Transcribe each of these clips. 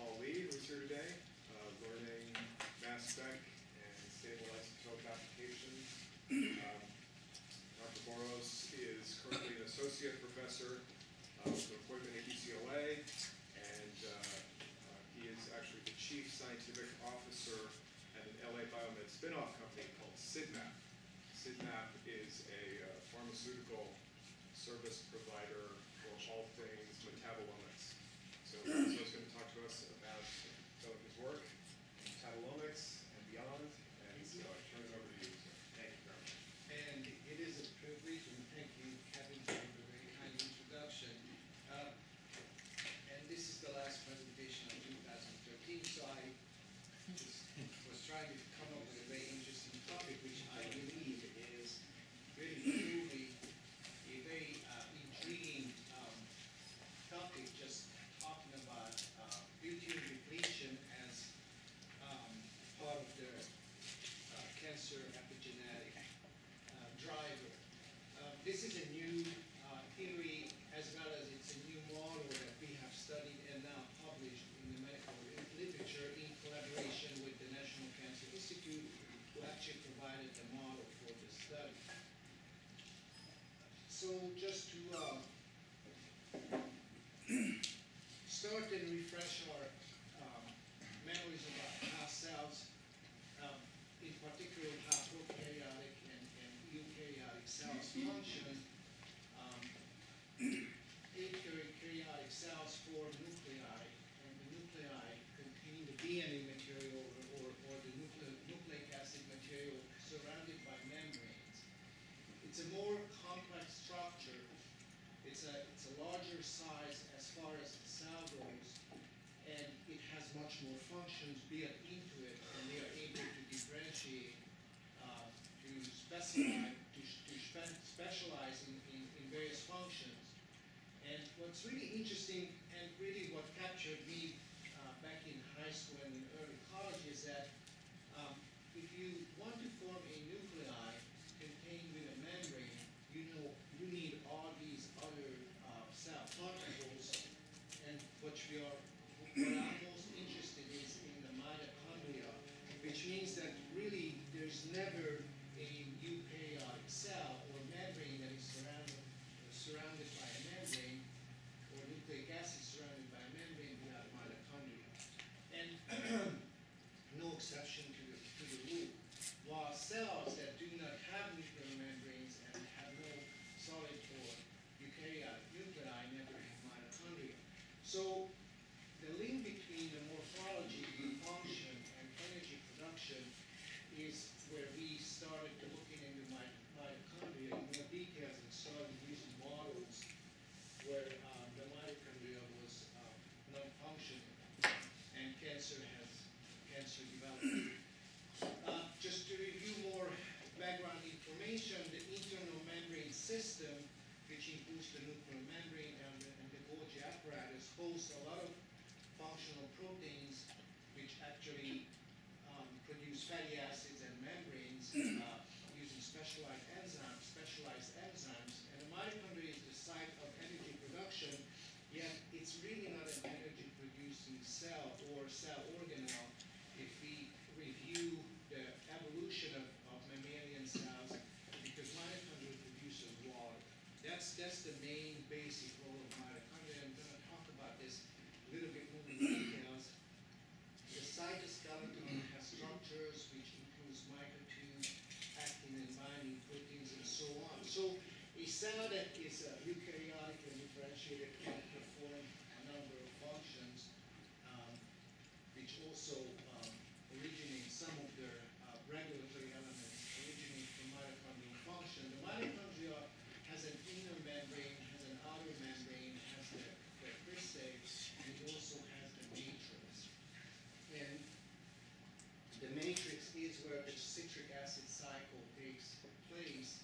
Paul Lee, who's here today, learning mass spec and stabilized scope applications. Dr. Boros is currently an associate professor with an appointment at UCLA, and he is actually the chief scientific officer at an LA Biomed spinoff company called SIDMAP. SIDMAP is a pharmaceutical service provider for all things metabolomics. So he's going to talk to us about some of his work, metabolomics and beyond, and so I turn it over to you. Thank you very much. And it is a privilege, and thank you, Kevin, for the very kind introduction. And this is the last presentation of 2013, so I was trying to come up with a very interesting topic, which I believe is really truly a very intriguing topic, just talking about butyrate depletion as part of the cancer epigenetic driver. This is a new theory, as well as it's a new model that we have studied and now published in the medical literature in collaboration with the National Cancer Institute, who actually provided the model for this study. So just to start and refresh our memories about ourselves, in particular how prokaryotic and eukaryotic cells function. Eukaryotic cells form nuclei, and the nuclei contain the DNA material or the nucleic acid material surrounded by membranes. It's a more complex structure. It's a larger size as far as the cell goes, and it has much more functions built into it, and they are able to differentiate, to specify, to specialize in various functions. And what's really interesting, and really what captured me back in high school and in early college, is that if you want to form a nuclei contained with a membrane, you need all these other cell particles, and what I'm most interested in is in the mitochondria, which means that really there's never a eukaryotic cell or membrane that is surrounded by a membrane, or nucleic acid surrounded by a membrane without mitochondria. And no exception to the rule. While cells that do not have nuclear membranes and have no solid or eukaryotic nuclei never have mitochondria. So the link between the morphology, function, and energy production is where we started looking into mitochondria in more details and started using models where the mitochondria was non-functional and cancer development. Just to review more background information, the internal membrane system, which includes the nuclear membrane and the Golgi apparatus, hosts a lot of functional proteins which actually produce fatty acids and membranes using specialized enzymes. And the mitochondria is the site of energy production, yet it's really not an energy-producing cell or cell organelle. If we review the evolution of mammalian cells, because mitochondria produces water. That's the main basic role of mitochondria. I'm going to talk about this a little bit more in details. The cytoskeleton has structures which includes microtubes, actin and binding proteins, and so on. So a cell that is eukaryotic and differentiated can perform a number of functions, which also originates some of their regulatory elements originate from mitochondrial function. The mitochondria has an inner membrane, has an outer membrane, has the cristae, and it also has the matrix. And the matrix is where the citric acid cycle takes place.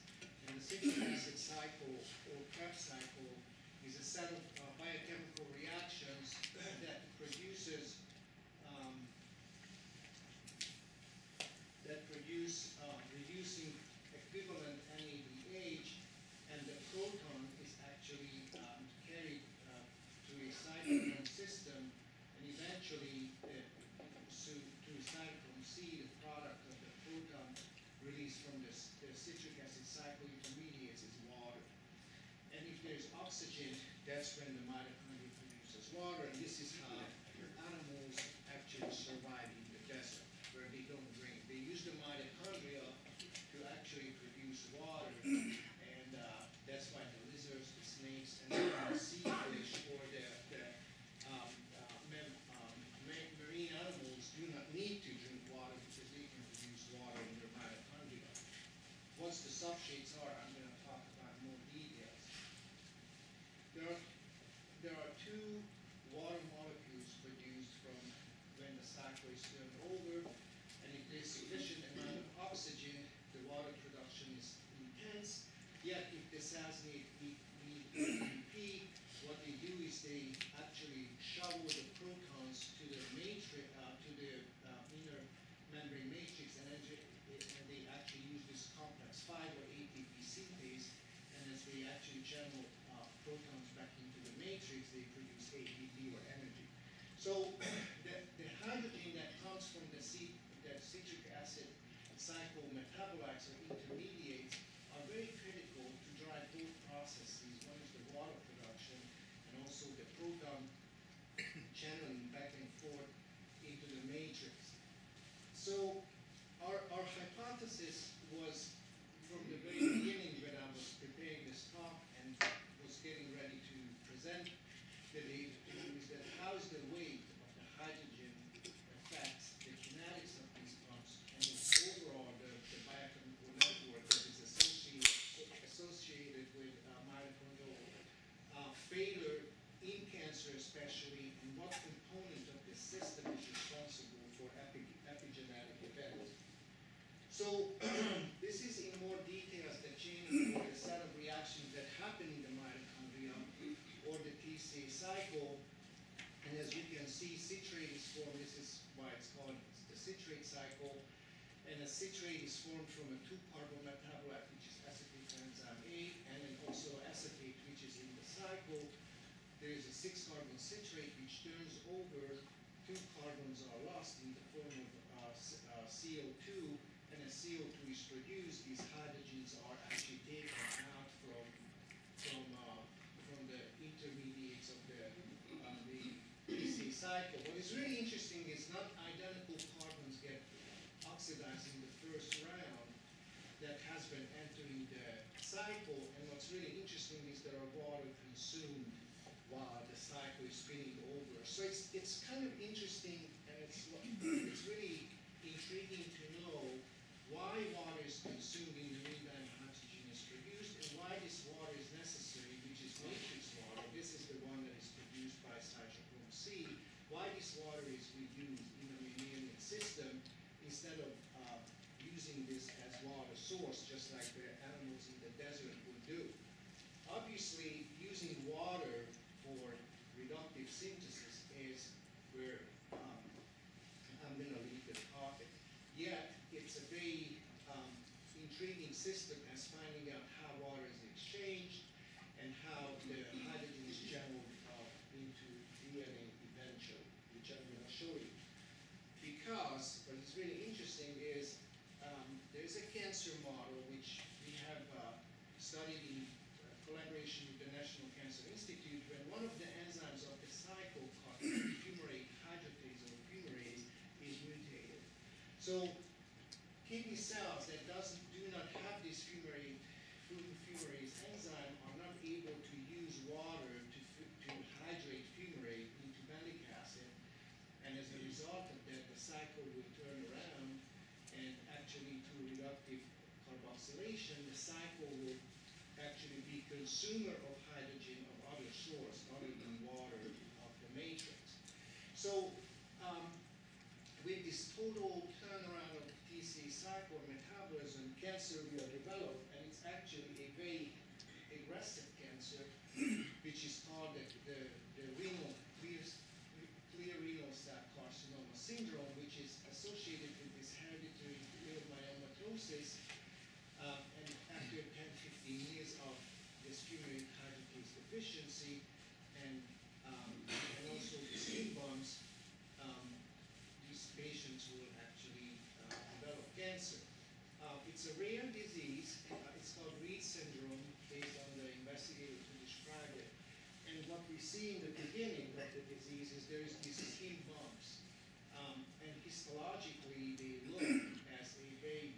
And the citric acid cycle, or Krebs cycle, is a set of biochemical reactions that produces reducing equivalent NADH, and the proton is actually carried to a cytokine system, and eventually there's oxygen, that's when the mitochondria produces water, and this is how your animals actually survive in the desert, where they don't drink. They use the mitochondria to actually produce water, and that's why the lizards, the snakes, and the sea fish, or the marine animals do not need to drink water because they can produce water in their mitochondria. What the substrates are, I'm going to talk about more details. There are two water molecules produced from when the cycle is turned over, and if there's sufficient amount of oxygen, the water production is intense. Yet, if the cells need ATP, what they do is they actually shower the protons to the matrix, inner membrane matrix, and they actually use this complex fiber ATP synthase. And as they actually channel protons back into the matrix, they produce ATP or energy. So the hydrogen that comes from the citric acid cyclometabolites or intermediates are very critical to drive both processes. One is the water production and also the proton channeling back and forth into the matrix. So our hypothesis was from the very beginning when I was preparing this talk and was getting ready to present the data to you is that how is the weight of the hydrogen affects the kinetics of these pumps and overall the biochemical network that is associated with mitochondrial failure in cancer especially, and what component of the system is responsible for epigenetic events. So this is in more details the chain or the set of reactions that happen in the mitochondria or the TCA cycle. And as you can see, citrate is formed. This is why it's called the citrate cycle. And a citrate is formed from a two-carbon metabolite, which is acetyl enzyme A, and then also acetate, which is in the cycle. There is a six-carbon citrate, which turns over. Two carbons are lost in the form of CO2. And as CO2 is produced, these hydrogens are actually taken out from the intermediates of the TCA cycle. What is really interesting is not identical carbons get oxidized in the first round that has been entering the cycle. And what's really interesting is there are water consumed while the cycle is spinning over. So it's kind of interesting, and it's really intriguing to know why water is consumed in the meantime hydrogen is produced, and why this water is necessary, which is matrix water. This is the one that is produced by cytochrome C. Why this water is reused in the mammalian system instead of using this as water source, just like the animals in the desert would do. Obviously, using water for reductive synthesis is where I'm going to leave the topic. Yet, it's a very intriguing system as finding out how water is exchanged and how the hydrogen is channeled into DNA eventually, which I'm going to show you. Because what is really interesting is there's a cancer model which we have studied in collaboration with the National Cancer Institute, when one of the enzymes of the cycle called fumarate hydratase or fumarase is mutated. So kidney cells that do not have this fumarase enzyme are not able to use water to hydrate fumarate into malic acid, and as a result of that, the cycle will turn around and actually through reductive carboxylation, the cycle will actually be consumer of hydrogen of other source other than water of the matrix. So with this total turnaround of the TCA cycle metabolism, cancer will develop, and it's actually a very aggressive cancer, which is called the renal clear renal cell carcinoma syndrome, which is associated with this hereditary leiomyomatosis. And after 10-15 years of this fumarate hydratase deficiency and also the skin bumps, these patients will actually develop cancer. It's a rare disease. It's called Reed syndrome, based on the investigator we see in the beginning of the disease is there is these skin bumps. And histologically, they look as a very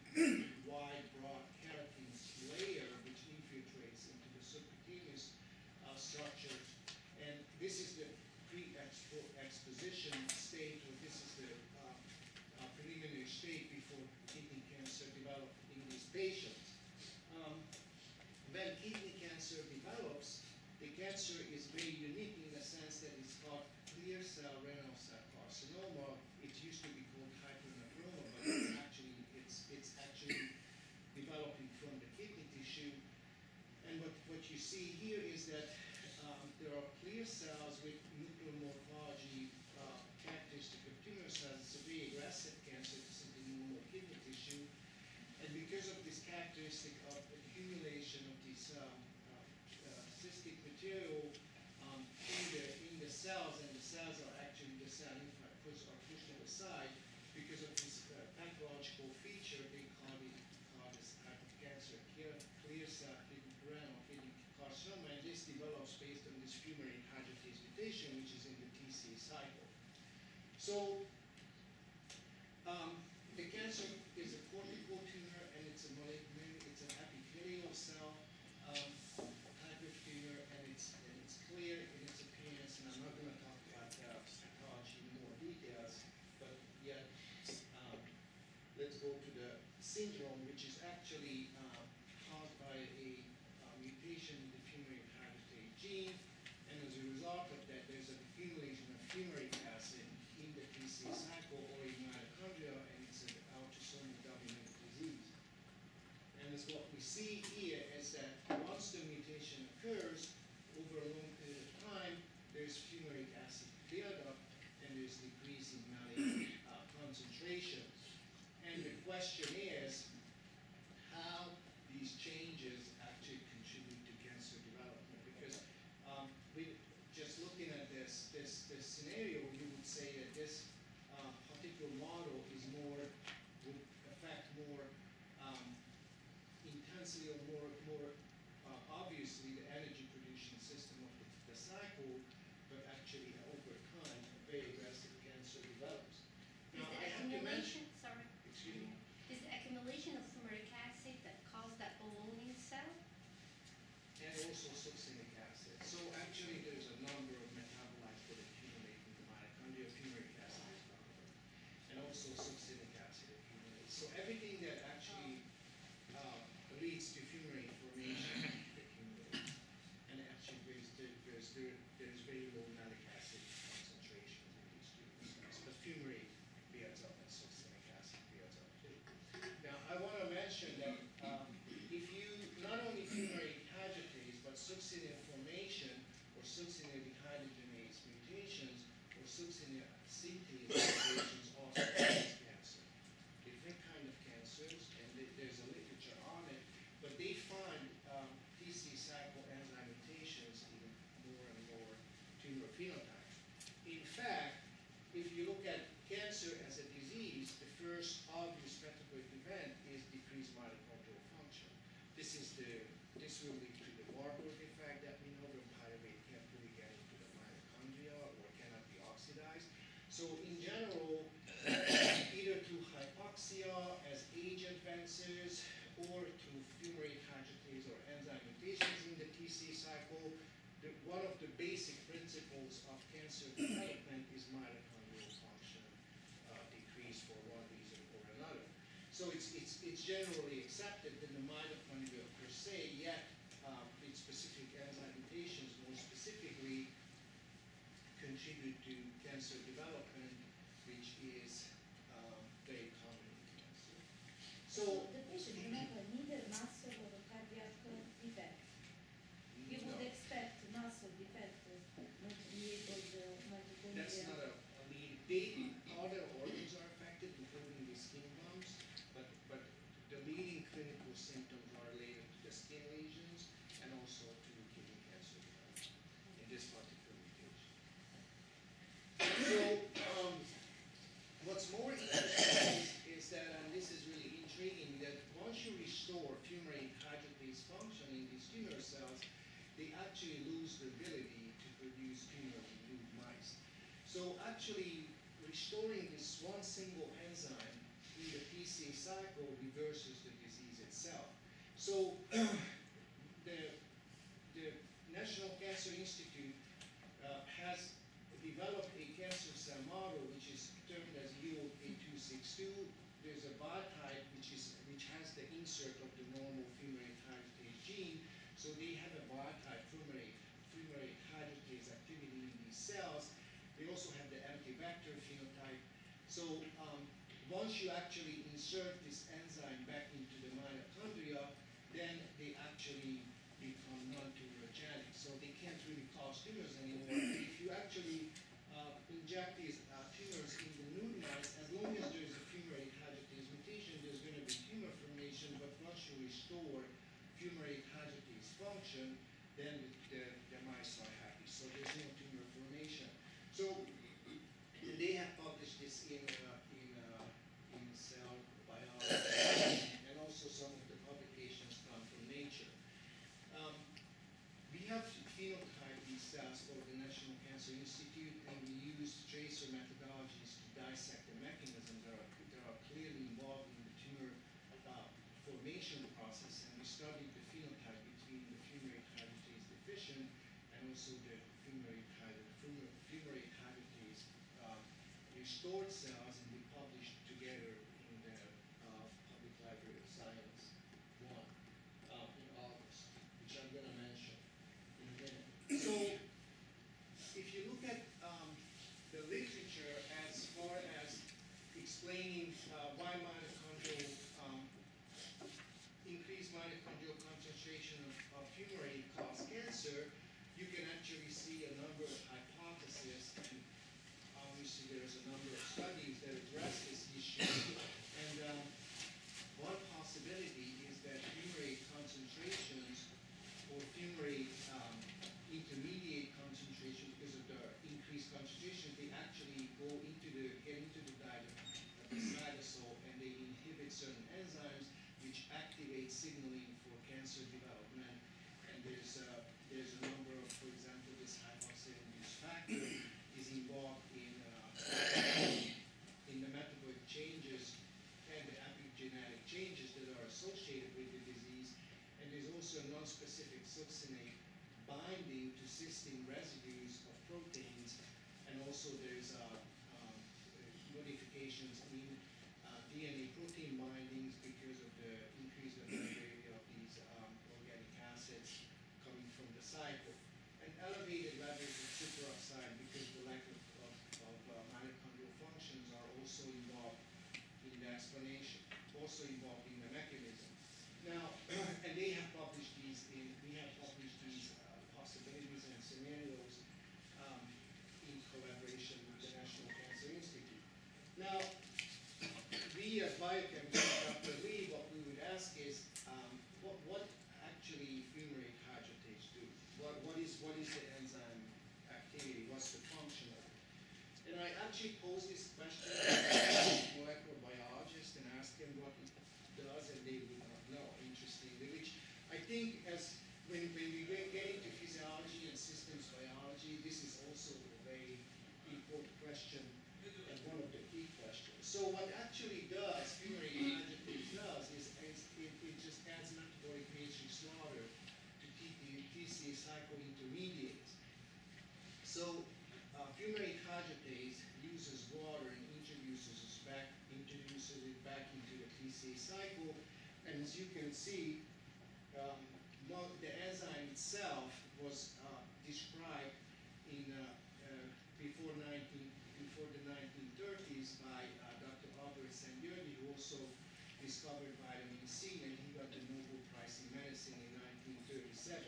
wide, broad keratin layer which infiltrates into the subcutaneous structure. And this is the pre-exposition state, or this is the preliminary state before kidney cancer develops in these patients. When kidney cancer develops, the cancer is very unique in the sense that it's called clear cell renal cell carcinoma. It used to be called hypernatroma, but it's actually developing from the kidney tissue. And what you see here is that there are clear cells with nuclear morphology characteristic of tumor cells. It's a very aggressive cancer. It's in the normal kidney tissue. And because of this characteristic of accumulation of these cystic material in the cells, and the cells are actually the cell infrastructure are pushed to the side, because of this pathological feature, they call this type of cancer clear cell kidney carcinoma, and this develops based on this fumarate hydroxylase mutation, which is in the TCA cycle. So the cancer is a cortical tumor, and it's a malignant, it's an epithelial cell type of tumor, and it's clear in its appearance. And I'm not going to talk about pathology in more details, but yet let's go to the syndrome, which is actually caused by a mutation in the fumarate hydroxylase gene, and as a result of that, there's an accumulation of fumaric acid in the TCA cycle or in mitochondria, and it's an autosomal dominant disease. And as what we see here is that once the mutation occurs over a long period of time, there's fumaric acid buildup and there's decrease in malignant concentration. And the question is how these changes actually contribute to cancer development, because just looking at this scenario, you would say that this particular model is more, would affect more intensely or more obviously the energy producing system of the cycle, but actually over time, a very aggressive cancer develops. Now, I have to mention, sorry, excuse me. Is the accumulation of fumaric acid that caused that ballooning cell? And also succinic acid. So actually, there's a number of metabolites that accumulate in the mitochondria. Fumaric acid is one of them, and also succinic acid accumulates. So everything that actually leads to fumarate formation accumulates, and actually there's very low malic acid concentrations in these tumor cells, but fumarate builds up and succinic acid builds up too. Now I want to mention that if you not only fumarate hydroxylase but succinate formation or succinate dehydrogenase mutations or succinate synthase mutations also cause cancer. Different kind of cancers, and there's a literature on it, but they find TCA cycle enzyme mutations in more and more tumor phenotypes. In fact, if you look at cancer as a disease, the first obvious metabolic event is decreased mitochondrial function. This will lead to the Warburg effect that we know the pyruvate can't really get into the mitochondria or cannot be oxidized. So in general, either to hypoxia as age advances or to fumarate hydroxylase or enzyme mutations in the TCA cycle, one of the basic principles of cancer development is mitochondrial function decrease for one reason or another. So it's generally accepted that the mitochondria per se, yet its specific enzyme mutations more specifically contribute to cancer development, which is very common in cancer. So the patient will have a neither muscle or a cardiac defect. You would expect muscle defect not to be able to. That's not a. I mean, all their organs are affected, including the skin bumps, but the leading clinical symptoms are related to the skin lesions and also to kidney cancer development in this particular mutation. So cycle reverses the disease itself. So the National Cancer Institute has developed a cancer cell model which is termed as U8262. There's a bar type which has the insert of the normal fumarate hydratase gene. So they have a bar type fumarate hydratase activity in these cells. They also have the Helicobacter phenotype. So once you actually insert this enzyme back into the mitochondria, then they actually become non-tumorigenic. So they can't really cause tumors anymore. If you actually inject these tumors in the nude mice, as long as there's a fumarate hydratase mutation, there's going to be tumor formation. But once you restore fumarate hydratase function, then the mice are happy. So there's no tumor formation. So they have published this in Cell Biology, and also some of the publications come from Nature. We have phenotyped these cells for the National Cancer Institute, and we use tracer methodologies to dissect the mechanisms that are clearly involved in the tumor formation process, and we studied the phenotype between the fumarate hydratase deficient and also the fumarate hydratase restored cells, and we published together in the Public Library of Science 1. In August, which I'm going to mention in a minute. So if you look at the literature as far as explaining why mitochondrial, increased mitochondrial concentration of fumarate cause cancer, you can actually see a number of hypotheses, and obviously there's a number of studies that address this issue. And one possibility is that fumarate concentrations or fumarate intermediate concentrations, because of the increased concentrations, they actually go into get into the cytosol, and they inhibit certain enzymes which activate signaling for cancer development. And there's a number of, for example, this hypoxia-induced factor is involved in the metabolic changes and the epigenetic changes that are associated with the disease. And there's also non-specific succinate binding to cysteine residues of proteins. And also there's modifications in DNA protein bindings because of the increased availability of these organic acids coming from the cycle. And elevated levels of superoxide because the lack of mitochondrial functions are also involved in the explanation, also involved in the mechanism. Now, and they have published these, possibilities and scenarios in collaboration with the National Cancer Institute. Now, we as biochemists, Dr. Lee, what we would ask is, what actually fumarate hydratase do? What is the enzyme activity? What's the function of it? And I actually posed this question to molecular biologists and asked them what it does, and they would not know, interestingly, which I think as when we get into physiology and systems biology, this is also a very important question and one of the key questions. So what actually does, fumarate hydratase does, is it just adds metabolic matrix water to TCA cycle intermediates. So fumarate hydratase uses water and introduces it back into the TCA cycle. And as you can see, the enzyme itself was described in before the 1930s by Dr. Albert Sandjordi, who also discovered vitamin C, and he got the Nobel Prize in Medicine in 1937.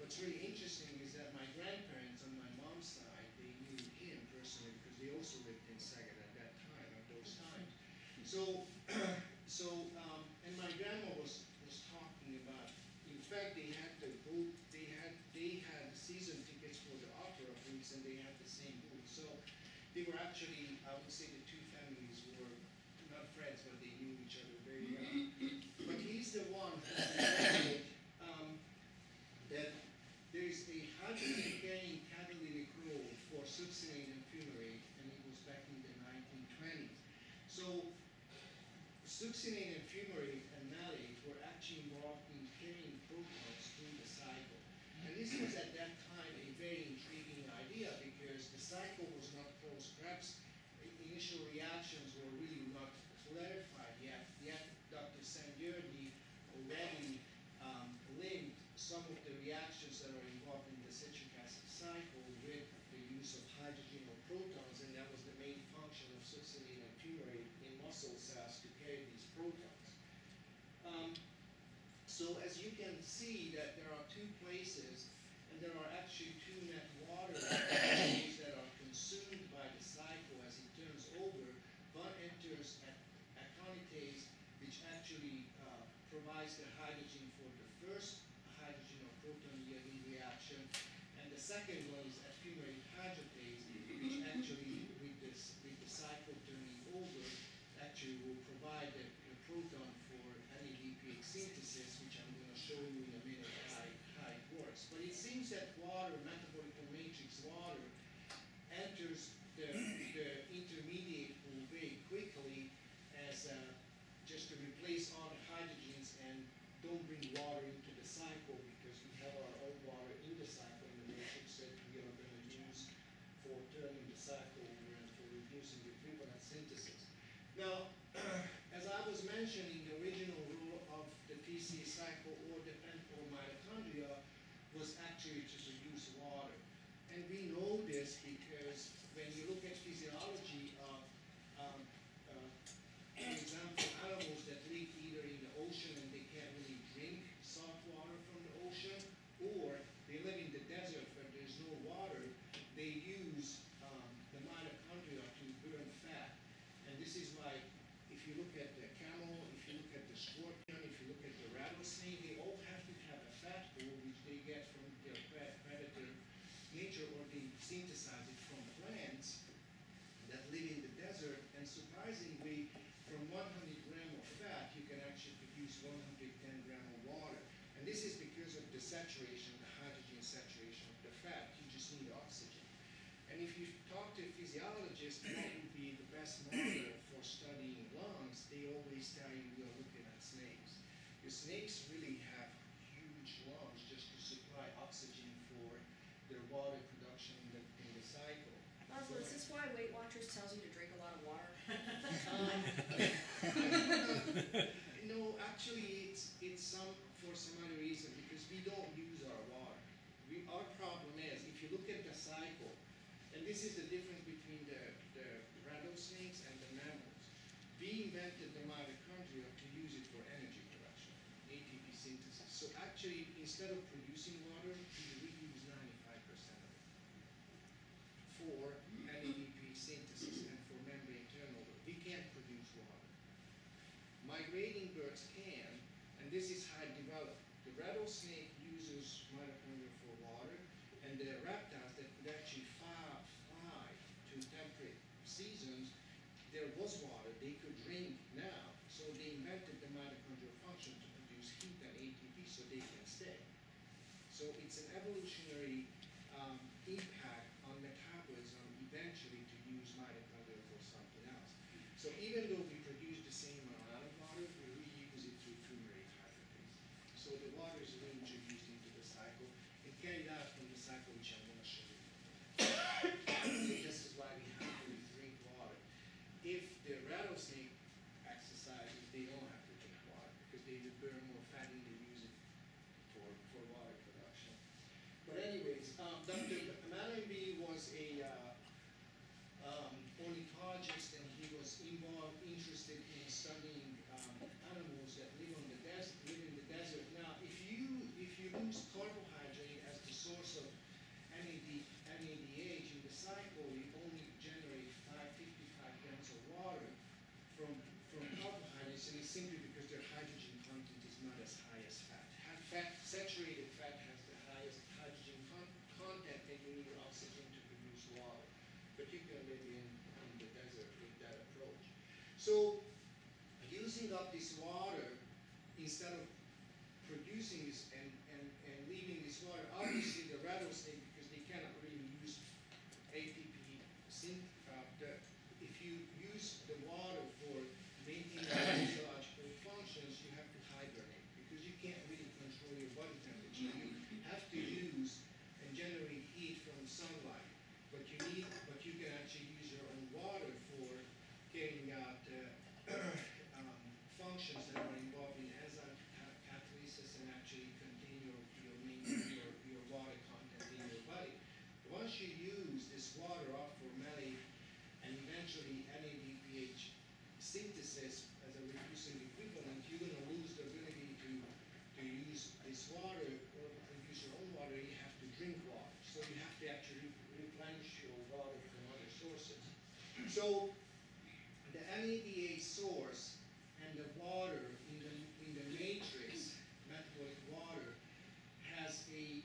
What's really interesting is that my grandparents on my mom's side, they knew him personally because they also lived in Szeged at that time, at those times. So and my grandma was talking about, in fact, they had season tickets for the opera groups, and they had the same group. So they were actually, I would say, the two families were not friends, but they knew each other very well. But he's the one who said that there is a hydrogen-carrying catalytic role for succinate and fumarate, and it was back in the 1920s. So Succinate and fumarate and malate were actually involved in carrying protons through the cycle. And this was at that time a very intriguing idea because the cycle was not closed. Perhaps the initial reactions were really not clarified yet. Yet Dr. Sangiordi already linked some of the reactions that are involved in the citric acid cycle with the use of hydrogen or protons, and that was the main function of succinate and fumarate in muscle cells to carry these protons. So as you can see that there are two places, and there are actually two net water that are consumed by the cycle as it turns over. One enters aconitase, which actually provides the hydrogen for the first hydrogen or proton-yielding reaction. And the second one is fumarate hydratase, which actually, with the cycle turning over, actually will provide the proton for NADPH synthesis, which I'm going to show you in a minute how it works. But it seems that water, metabolic matrix water, enters the intermediate pool very quickly as just to replace all the hydrogens and don't bring water into the cycle because we have our own water in the cycle in the matrix that we are going to use for turning the cycle over and for reducing the equivalent synthesis. Now, as I was mentioning, the original role of the TCA cycle or the pentol mitochondria was actually to reduce water. And we know this because when you look at physiology of for example, animals that live either in the ocean and they can't really drink salt water from the ocean, or they live in the desert where there's no water, they use the mitochondria to burn fat. And this is why if you look at the camel, if you look at the scorpion, if you look at the rattlesnake, they all have to have a fat pool which they get from their predator nature, or they synthesize it from plants that live in the desert, and surprisingly, from 100 grams of fat, you can actually produce 110 grams of water. And this is because of the saturation, the hydrogen saturation of the fat. You just need oxygen. And if you talk to a physiologist, what would be the best model for studying lungs, they always tell you we are looking at snakes. The snakes really have huge lungs just to supply oxygen for their water production in the cycle. Oslo, is this why Weight Watchers tells you to drink a lot of water? No, actually, it's for some other reason because we don't use our water. Our problem is if you look at the cycle, and this is the difference between the rattlesnakes and the mammals. We invented the mitochondria to use it for energy production, ATP synthesis. So actually, instead of producing water, we use 95% of it for NADP synthesis and for membrane turnover. We can't produce water. Migrating birds can, and this is how it developed. The rattlesnake uses mitochondria for water, and the reptiles that could actually fly to temperate seasons, there was water they could drink now. So they invented the mitochondrial function to produce heat and ATP so they can stay. So it's an evolutionary impact on metabolism eventually to use mitochondria for something else. So even though we produce the same amount of water, we reuse it through fumarate hydratase. So the water is reintroduced into the cycle and carried out from the cycle, which I'm going to show you. This is why we have to drink water. If the rattlesnake exercises, they don't have to drink water because they would burn more fat and they use it for water production. But anyways, Dr. Mallaby was a ornithologist, and he was involved, interested in studying animals that live in the desert. Now, if you lose carbohydrate as the source of NADH in the cycle, you only generate 55 grams of water from carbohydrates, and it's simply because their hydrogen content is not as high as fat. Saturated fat has the highest hydrogen content, and you need oxygen to produce water, particularly in the desert with that approach. So using up this water instead of producing this and leaving this water, obviously the rattlesnake, because they cannot really use ATP synth. If you use the water for maintaining synthesis as a reducing equivalent, you're going to lose the ability to use this water or produce your own water. You have to drink water. So you have to actually replenish your water from other sources. So the MABA source and the water in the matrix, metabolic water, has a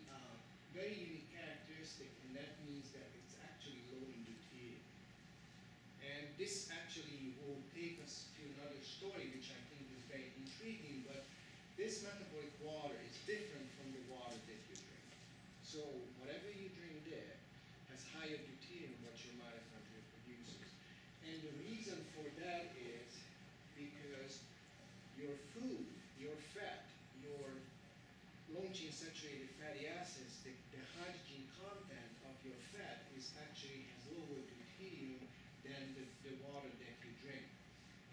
very unique characteristic, and that means that it's actually low in deuterium. And this actually will take us to another story, which I think is very intriguing, but this metabolic water is different from the water that you drink. So whatever you drink there has higher deuterium, what your mitochondria produces. And the reason for that is because your food, your fat, your long-chain saturated fatty acids, the hydrogen content of your fat is actually has lower deuterium than the water that you drink.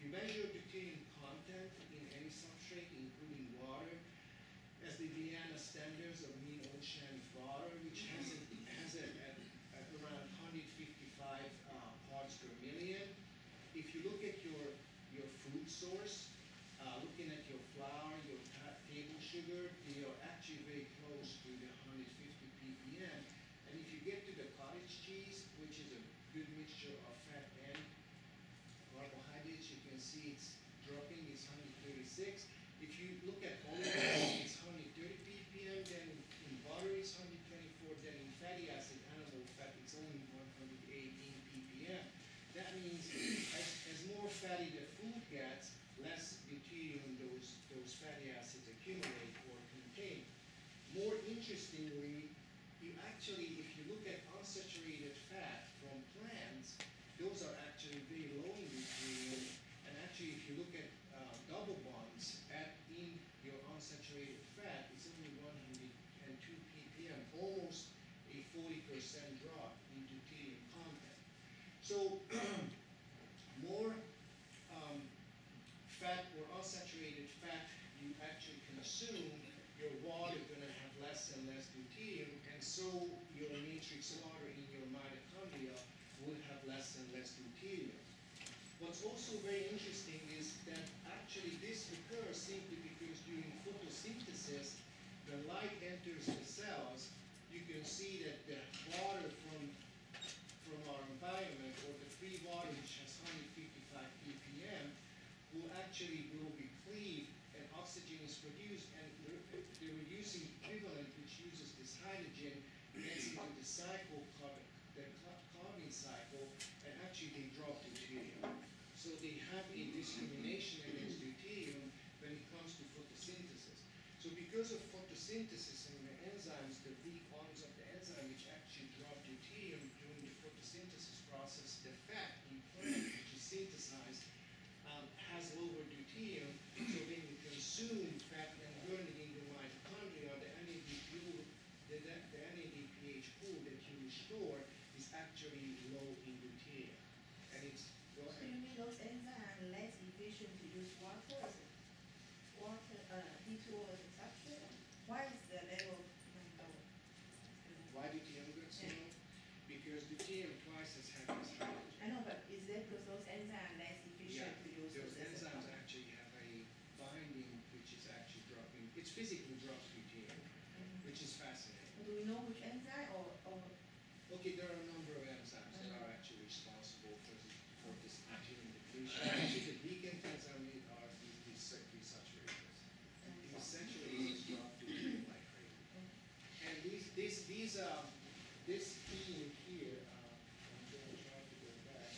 You measure deuterium content in any substrate, including water, as the Vienna standards of mean ocean water, which has around 155 parts per million. If you look at your food source, looking at your flour, your table sugar, they are actually very close to the 150 ppm. And if you get to the cottage cheese, which is a good mixture of fat and carbohydrates, you can see it's dropping, it's 136. If you look at olive oil, it's 130 ppm, then in butter it's 124, then in fatty acid, animal fat, it's only 118 ppm. That means as more fatty the food gets, less deuterium those fatty acids accumulate or contain. More interestingly, you actually, if you look at unsaturated fat from plants, those are actually very low in deuterium. And actually, if you look at double bonds in your unsaturated fat, it's only 102 ppm, almost a 40% drop in deuterium content. So more fat or unsaturated fat you actually consume, your water is going to have less and less deuterium, and so your matrix water in your mitochondria will have less and less deuterium. What's also very interesting is that actually this occurs simply because during photosynthesis, the light enters the cells. You can see that the water from our environment, or the free water, which has 155 ppm, will be cleaved, and oxygen is produced, and the reducing equivalent, which uses this hydrogen, gets into the cycle, the carbon cycle, and actually they drop deuterium. So they have a discrimination against deuterium when it comes to photosynthesis. So because of photosynthesis and the enzymes, the weak arms of the enzyme, which actually drop deuterium during the photosynthesis process, the fat in plant, which is synthesized, has lower deuterium, so when you consume fat and burn it in your mitochondria, the NADPH pool that you restore is actually low in deuterium. And it's low. So you mean those enzymes are less efficient to use water? Heat water as a substrate? Why is the level low? Why deuterium gets so low? Because deuterium twice as heavy as hydrogen. I know, but is that because those enzymes are less efficient to use? Those enzymes actually have a binding which is actually dropping. It physically drops deuterium, which is fascinating. Well, do we know which enzyme or? Okay, there are a number of enzymes that are actually responsible for this deuterium depletion. Actually, the weakest enzyme are these desaturators. The desaturators drop deuterium like crazy. And this theme here, I'm going to try to go back.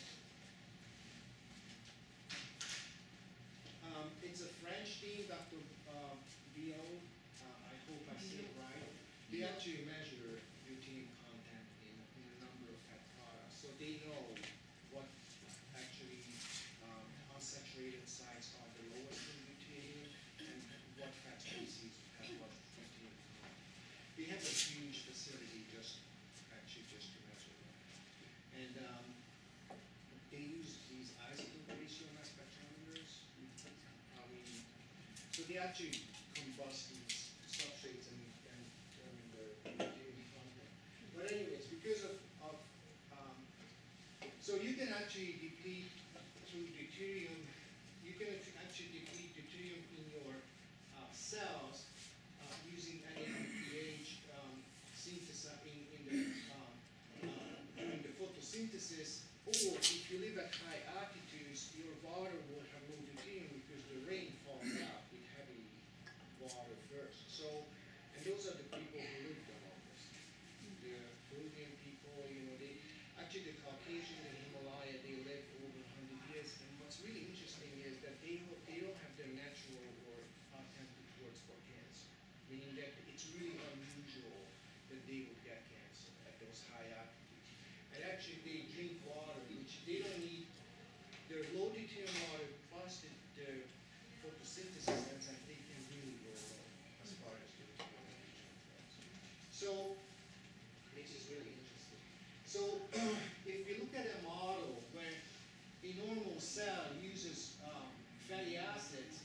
It's a French theme, Dr. Biot, I hope I said it right. They actually measure deuterium content in a number of fat products. So they know what actually unsaturated sites are the lowest in deuterium and what fat species have what deuterium content. They have a huge facility just to measure that. And they use these isotope ratio mass spectrometers. So they actually combust these substrates and determine the deuterium content. But anyways, because so you can actually deplete through deuterium it's really unusual that they would get cancer at those high altitudes. And actually, they drink water, which they don't need. They're loaded in water, plus their photosynthesis enzyme, they can really go wrong as far as the radiation drugs. So, which is really interesting. So, if you look at a model where a normal cell uses fatty acids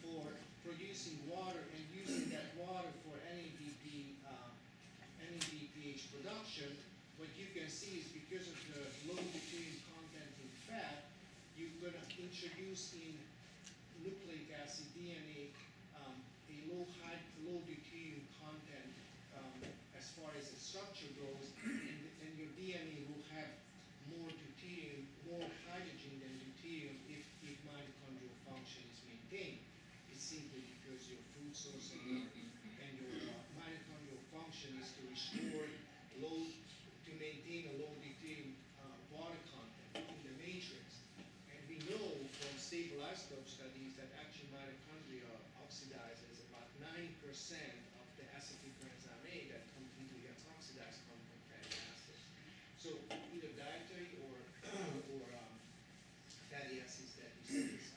for producing water and using that water for NADPH production, what you can see is because of the low nutrient content in fat, you're going to introduce in nucleic acid DNA a low deuterium content as far as the structure goes, and your DNA will have more deuterium, more hydrogen than deuterium if mitochondrial function is maintained. It's simply because your food source and your mitochondrial function is to restore low, to maintain a low deuterium water content in the matrix. And we know from stable isotope studies that actually mitochondria oxidizes about 9% of the acetyl-CoA that completely gets oxidized from fatty acids. So either dietary or fatty acids that you synthesize.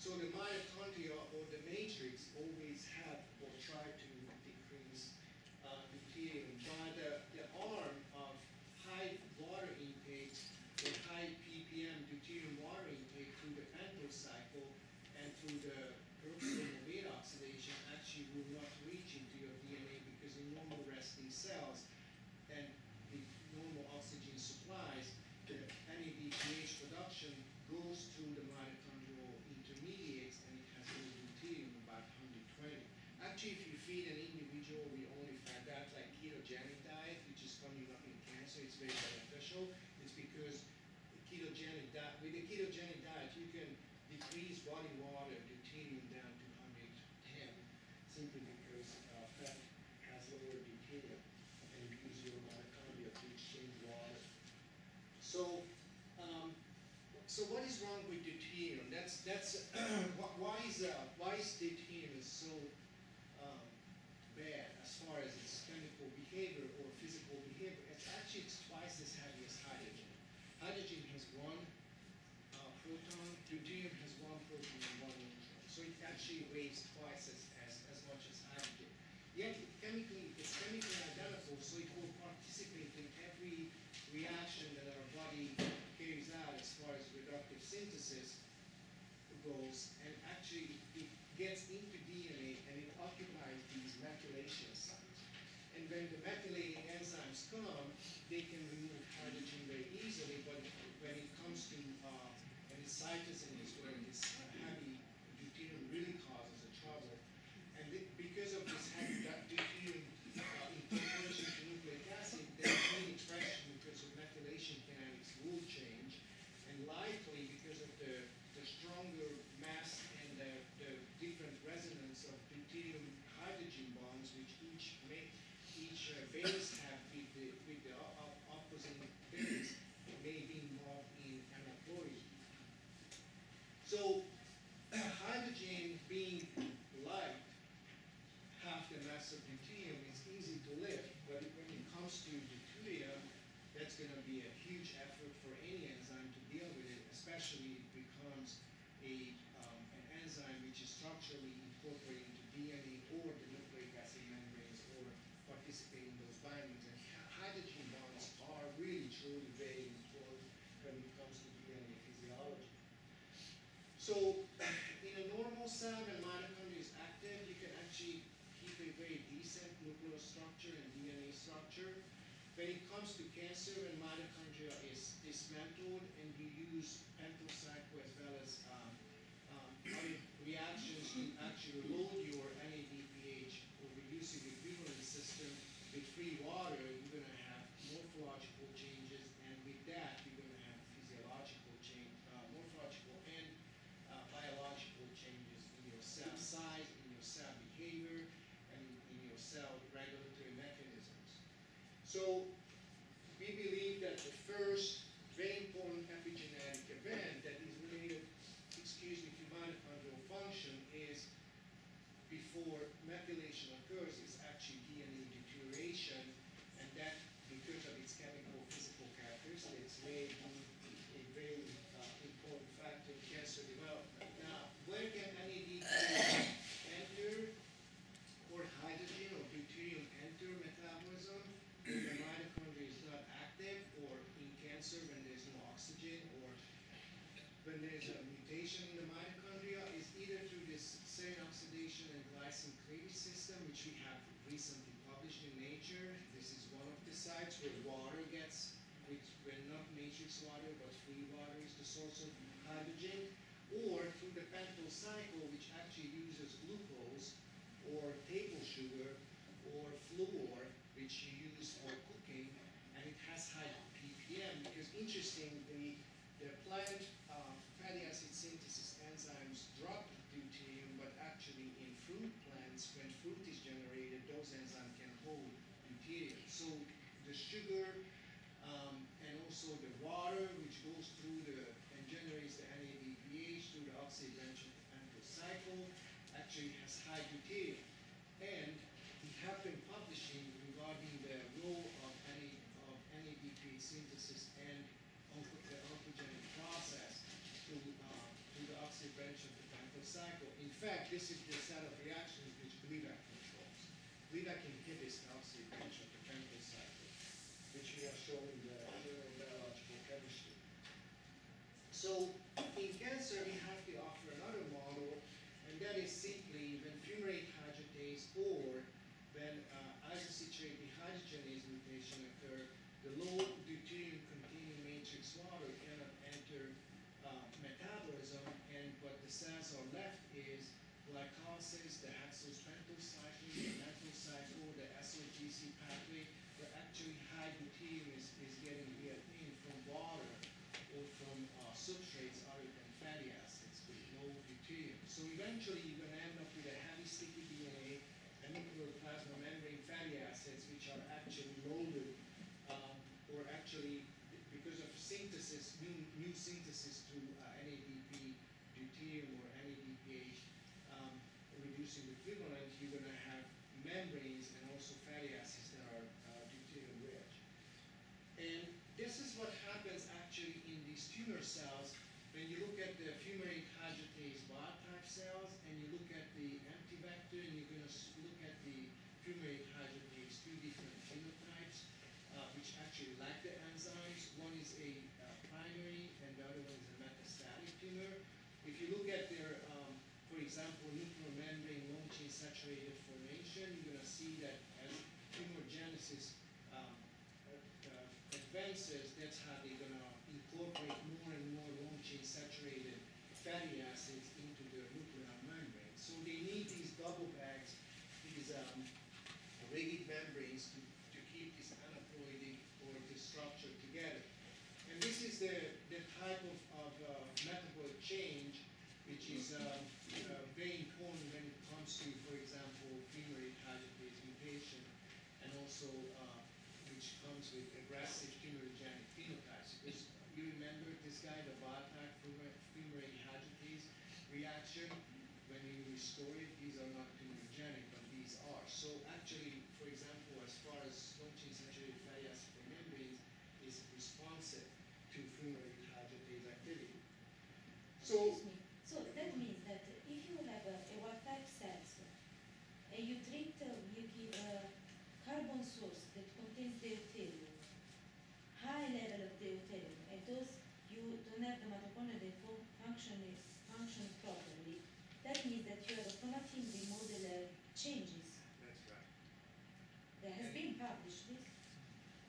So the mitochondria or the matrix always have or try to decrease deuterium by the arm of high water intake or high ppm deuterium water intake through the Andros cycle and through the peroxisome beta oxidation actually will not reach into your DNA because in normal resting cells and with normal oxygen supplies, the NADPH production goes through the mitochondrial intermediates and it has a deuterium about 120. Actually, if you feed an individual with only fat diet like ketogenic diet, which is coming up in cancer, it's very beneficial. It's because the ketogenic diet, with the ketogenic diet, you can decrease body water deuterium down to 110 simply because fat has lower deuterium and you use your mitochondria to exchange water. So, so what is wrong with deuterium? That's why is deuterium so bad as far as its chemical behavior or physical behavior? It's twice as heavy as hydrogen. Hydrogen has one proton. Deuterium has one proton and one neutron. So it actually weighs twice as much as hydrogen. Yet it's chemically identical, so it will participate in every reaction that our body carries out as far as reductive synthesis goes, and actually it gets into DNA and it occupies these methylation sites. And when the methylating enzymes come, they can remove hydrogen very easily, but when it comes to cytosine is where this heavy deuterium really causes a trouble. And because of this heavy deuterium incorporation to nucleic acid, there's really traction because of methylation kinetics rule change, and likely because of the stronger mass and the different resonance of deuterium hydrogen bonds, which each base have with the opposite base, may be involved in aneuploidy. So hydrogen being light, half the mass of deuterium, it's easy to lift, but when it comes to deuterium, that's going to be a huge effort for any enzyme to deal with it, especially if it becomes an enzyme which is structurally incorporated into DNA or the nucleic acid membranes or participating in those bindings. And hydrogen bonds are really, truly very important when it comes to DNA physiology. So, in a normal cell, when mitochondria is active, you can actually keep a very decent nuclear structure and DNA structure. When it comes to cancer, when mitochondria is dismantled and you use pentose cycle as well as other reactions to actually load your NADPH or reduce the equivalent system with free water, you're going to have morphological changes, and with that, you're going to have physiological change, morphological and biological changes in your cell size, in your cell behavior, and in your cell regulatory mechanisms. So we believe that the first very important epigenetic event that is related, to mitochondrial function is before methylation occurs is actually measure mutation in the mitochondria is either through this serine oxidation and glycine cleavage system, which we have recently published in Nature. This is one of the sites where water gets, when not matrix water, but free water is the source of hydrogen, or through the pentose cycle, which actually uses glucose or table sugar or fluor, which you use for cooking, and it has high ppm because, interestingly, the applied fatty acid synthesis enzymes drop due to you, but actually in fruit plants, when fruit is generated, those enzymes can hold deuterium. So the sugar and also the water, which goes through the and generates the NADPH through the oxidation pentose cycle, actually has high deuterium. And we have been publishing regarding the role of NADPH synthesis and the oncogenic process through the oxidation branch of the pentose cycle. In fact, this is the set of reactions which Gleevec controls. Gleevec inhibits the oxidation branch of the pentose cycle, which we have shown in the neurobiological chemistry. So in cancer, we have to offer another model, and that is simply when fumarate hydratase or when isocitrate dehydrogenase mutation occurs, the low deuterium-containing matrix water cannot enter metabolism, and what the cells are left is glycolysis, the hexose-pentose cycle, the methyl cycle, the SOGC pathway, where actually high deuterium is getting real in from water or from substrates other than fatty acids with no deuterium. So eventually you're going to end up with a heavy sticky DNA and nucleoplasma membrane fatty acids, which are actually loaded or actually because of synthesis, new synthesis through NADP deuterium or NADPH reducing the equivalent, you're going to have membranes and also fatty acids that are deuterium rich. And this is what happens actually in these tumor cells when you look at the fumarate hydratase wild type cells and you look at the empty vector and you're going to look at the fumarate hydratase, two different phenotypes which actually lack the enzymes. One is a primary and the other one is a metastatic tumor. If you look at their, for example, nuclear membrane long chain saturated formation, you're going to see that as tumor genesis advances, that's how they're going to incorporate more and more long-chain saturated fatty acids into their nuclear membrane. So they need these double bags, these rigid membranes to keep this aneuploidy or this structure together. And this is the type of metabolic change which is very important when it comes to, for example, fumarate hydratase mutation and also which comes with aggressive tumorigenic phenotypes. Because you remember this guy, the wild-type fumarate hydratase reaction. When you restore it, these are not tumorigenic, but these are. So actually, for example, as far as long-chain saturated fatty acid membranes is responsive to fumarate hydratase activity. So, excuse me. So that means that if you have a wild-type cells, you treat, you give carbon source that contains deuterium, high level of deuterium, and those you don't have the mitochondria that function properly. That means that you have chromatin remodeler changes. That's right. There has been published this.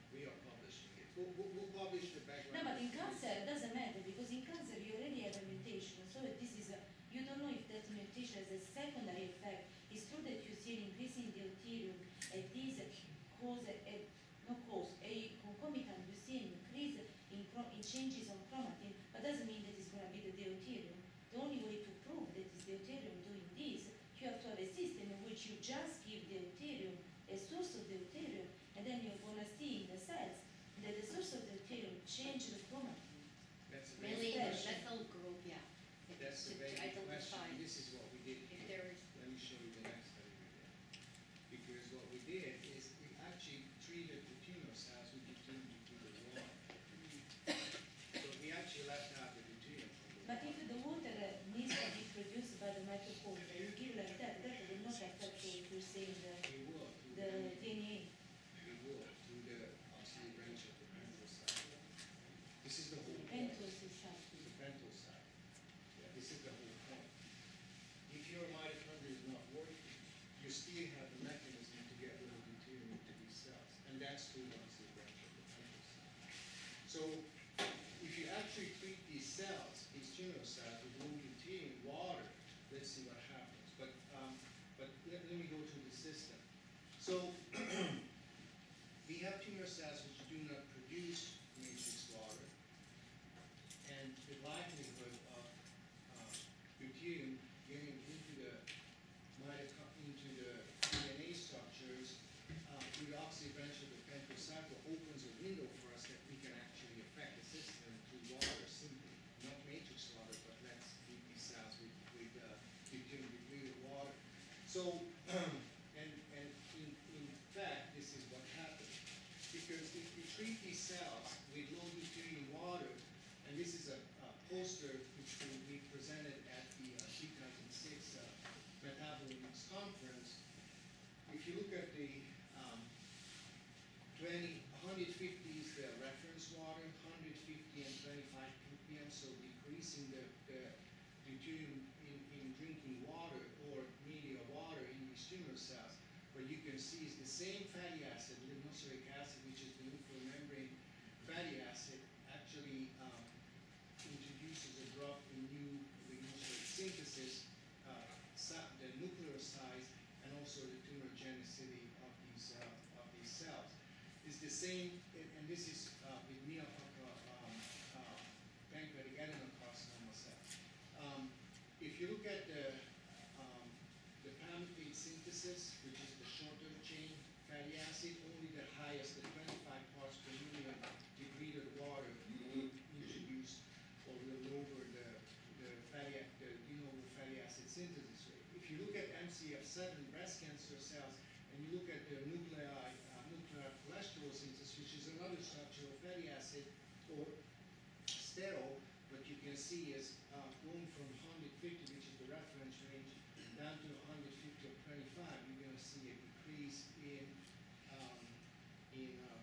We are publishing it. We'll publish the background. No, but in cancer it doesn't matter because in cancer you already have a mutation. So this is a, you don't know if that mutation has a secondary effect. It's true that you see an increase in deuterium and this cause a concomitant. You see an increase in changes on chromatin, but doesn't mean that it's going to be the deuterium. The only way to prove that it's deuterium doing this, you have to have a system in which you just give deuterium, a source of deuterium, and then you're going to see in the cells that the source of deuterium changes the chromatin. That's really the methyl group, yeah. That's the very question. This is what we did here. Let me show you the next study we did. Because what we did is we actually treated the tumor cells with deuterium to the water. So we actually left out the deuterium. But if the water needs to be produced by the mitochondria, you give like that, that will not affect what you're saying, the DNA. It will, through the oxidation branch of the pentose cycle. This is the whole pentose cycle. that's who runs the grandchildren. So if you actually treat these cells, these tumor cells, with lutein and water, let's see what happens. But let me go to the system. So we have tumor cells which do not produce matrix water, and the likelihood of deuterium getting into the DNA structures through the oxybranchia of the pentose cycle opens a window for us that we can actually affect the system through water simply, not matrix water, but let's treat these cells with deuterium water. So, and in fact, this is what happens. Because if you treat these cells with low deuterium water, and this is a poster which we presented at the 2006 Metabolomics Conference. If you look at the 150 is the reference water, 150 and 25 ppm, so decreasing the deuterium in drinking water or media water in these tumor cells. What you can see is the same fatty acid, linoseric acid, which is the nuclear membrane fatty acid, actually introduces a drop in new linoseric synthesis, the nuclear size, and also the tumorigenicity of these cells. It's the same, and this is with pancreatic adenocarcinoma cells. If you look at the palmitate synthesis, which is the shorter chain fatty acid, only the highest, the 25 parts per million degraded water will introduce or will lower the de novo fatty acid synthesis rate. If you look at MCF7 breast cancer cells and you look at the nuclear cholesterol synthesis, which is another structure of fatty acid or sterol, what you can see is going from 150, which is the reference range, down to 150 or 25, you're going to see a decrease in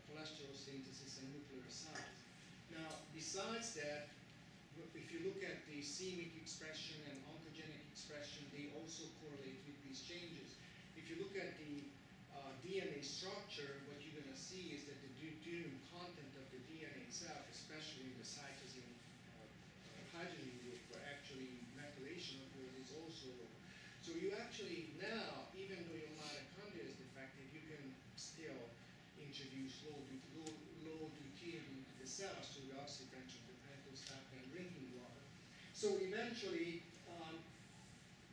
cholesterol synthesis and nuclear size. Now, besides that, if you look at the c-Myc expression and oncogenic expression, they also correlate with these changes. If you look at the DNA structure, what you're going to see is that the deuterium content of the DNA itself, especially in the cytosine hydrogen group, but actually methylation of those is also low. So you actually now, even though your mitochondria is defective, you can still introduce low deuterium into the cells through the oxybranchia of the pentose cycle and drinking water. So eventually,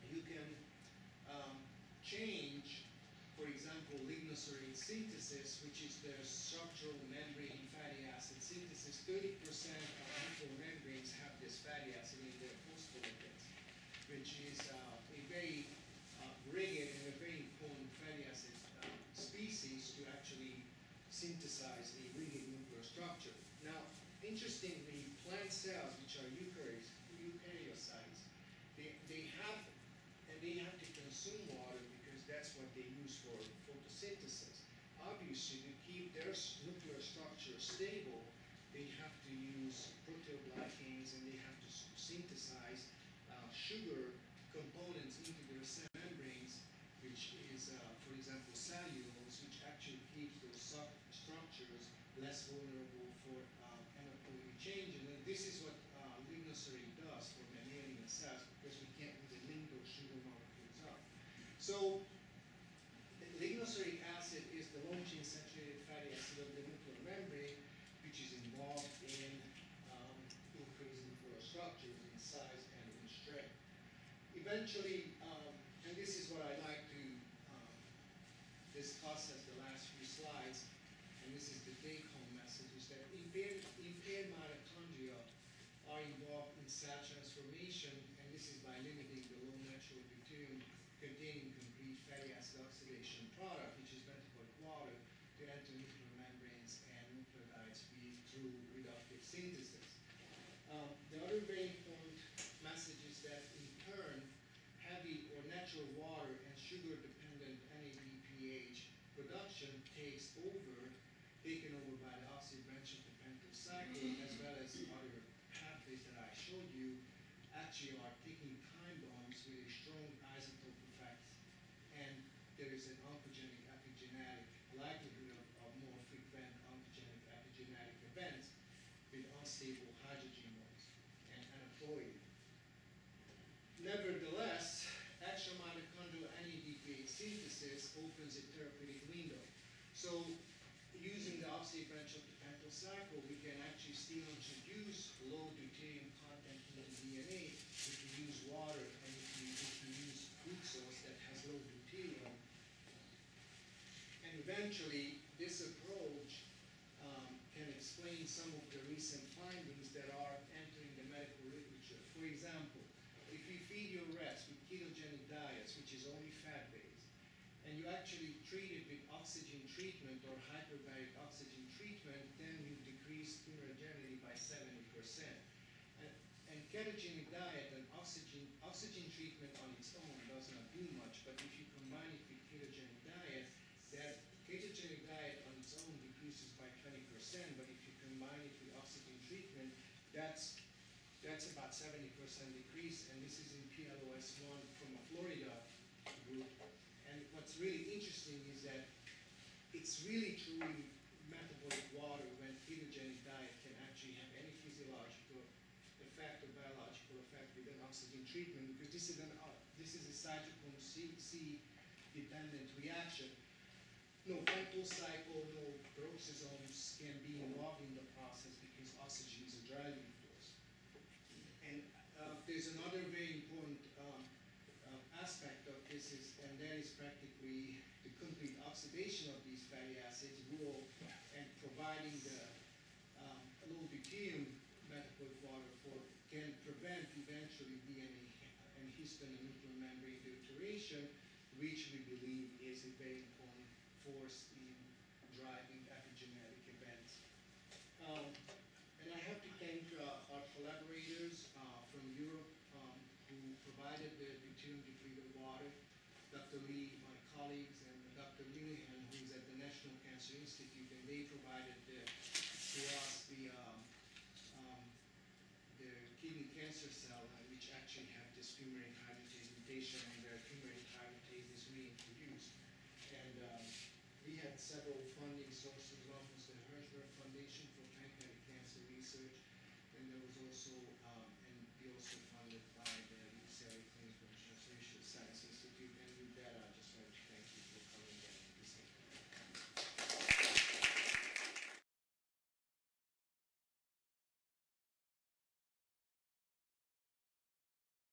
you can change, for example, lignoserate synthesis, which is the structural membrane fatty acid synthesis. 30% of membranes have this fatty acid in their phospholipids, which is a very rigid and a very important fatty acid species to actually synthesize the rigid nuclear structure. Now, interestingly, plant cells, which are eukaryocytes, they have to consume water because that's what they use for photosynthesis. Obviously, to keep their nuclear structure stable, they have to use proteoglycans and they have to synthesize sugar components into their cell membranes, which is, for example, cellulose, which actually keeps those structures less vulnerable for anatomic changes. And this is what lignoserate does for mammalian cells, because we can't really link those sugar molecules up. So lignoserate acid is the long-chain saturated fatty acid of the nuclear membrane, which is involved in increasing nuclear structures in size and in strength. Eventually, and this is what I like to discuss as the last few slides, and this is the take-home message, is that impaired mitochondria are involved in cell transformation, and this is by limiting the low natural deuterium containing complete fatty acid oxidation product, which is metabolic water, to enter nuclear membranes and nucleotides through reductive synthesis. The other very important message is that, in turn, heavy or natural water and sugar-dependent NADPH production takes over, taken over by the oxybranchia pentose cycle, as well as other pathways that I showed you, actually are taking time bombs with a strong isotope effect, and there is an oncogenic epigenetic likelihood of more frequent events with unstable hydrogen bonds and unemployed. Nevertheless, action mitochondrial NADPH synthesis opens a therapeutic window. So using the oxy branch of the pentyl cycle, we can actually still introduce low deuterium content in the DNA if you use water, and if you use food source that has low deuterium. And eventually, this approach can explain some of the recent findings that are entering the medical literature. For example, if you feed your rats with ketogenic diets, which is only fat-based, and you actually treat it with oxygen treatment or hyperbaric oxygen treatment, then you decrease tumorigenicity by 70%. And ketogenic diet and oxygen treatment on its own does not do much, but if you combine it with ketogenic diet, that ketogenic diet on its own decreases by 20%, but if you combine it with oxygen treatment, that's about 70% decrease, and this is in PLOS1 from a Florida group. And what's really interesting is that it's really truly metabolic water when ketogenic diet can actually have any physiological effect or biological effect with an oxygen treatment, because this is a cytochrome C dependent reaction. No pentyl cycle, no peroxisomes can be involved in the process because oxygen is a driving force. And there's another very important aspect of this, and that is practically the complete oxidation of these fatty acids rule and providing the low deuterium metabolic water can prevent eventually DNA and histone and nuclear membrane deuteration, which we believe is a very important force in driving epigenetic events. And I have to thank our collaborators from Europe who provided the deuterium depleted water, Dr. Lee, my colleagues, and Dr. Linehan, who is at the National Cancer Institute, and they provided to us the kidney cancer cell, which actually have this fumaric hydratase mutation, and their fumaric hydratase is reintroduced. And we had several funding sources. One was the Hirschberg Foundation for Pancreatic Cancer Research, and there was also, and we also